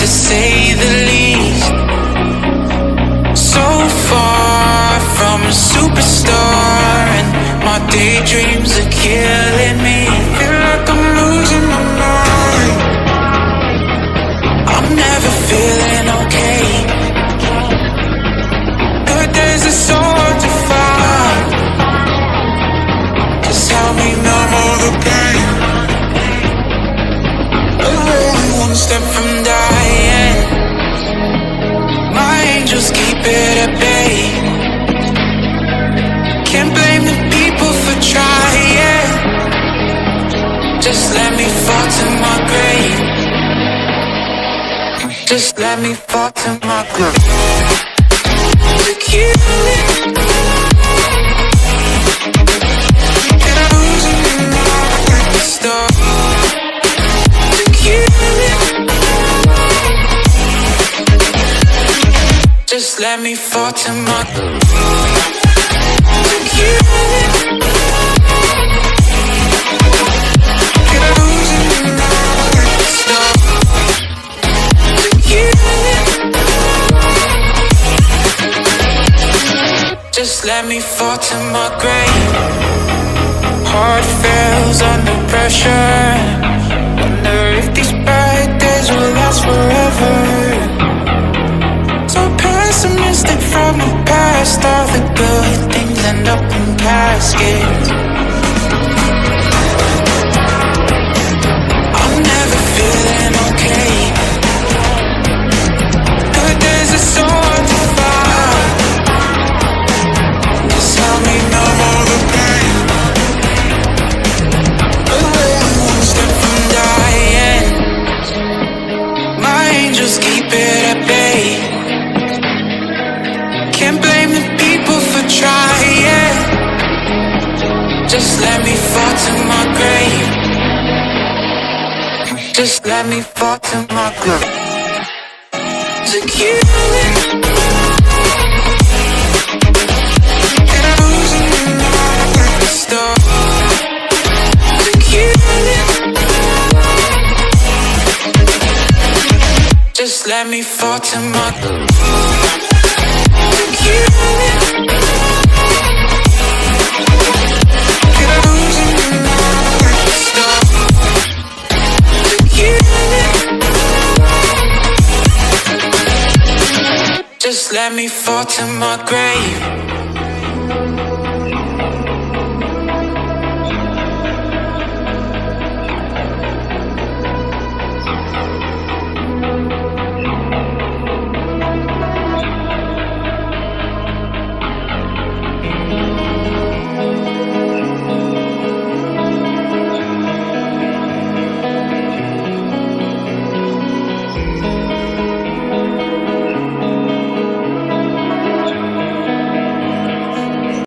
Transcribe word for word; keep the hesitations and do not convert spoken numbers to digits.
to say the least. So far from a superstar, and my daydreams are killing me. Feel like I'm losing my mind. I'm never feeling okay. Good days are so hard to find. Just help me numb all the pain. I'm only one step from dying. My angels keep it at bay. Can't blame the people for trying. Just let me fall to my grave. Just let me fall to my grave. Look you. And I'm losing my mind like a star. Just let me fall to my grave. Just let me fall to my grave. Heart fails under pressure. Wonder if these bad days will last forever. Pessimistic from the past, all the good things end up in caskets. I'm never feeling okay. Good days are so hard to find. Just help me numb all the pain. I'm only one step from dying. My angels keep it at bay. Can't blame the people for trying. Just let me fall to my grave. Just let me fall to my grave. To you. And I'm losing my mind like a star. To you. Just let me fall to my grave. Just let me fall to my grave.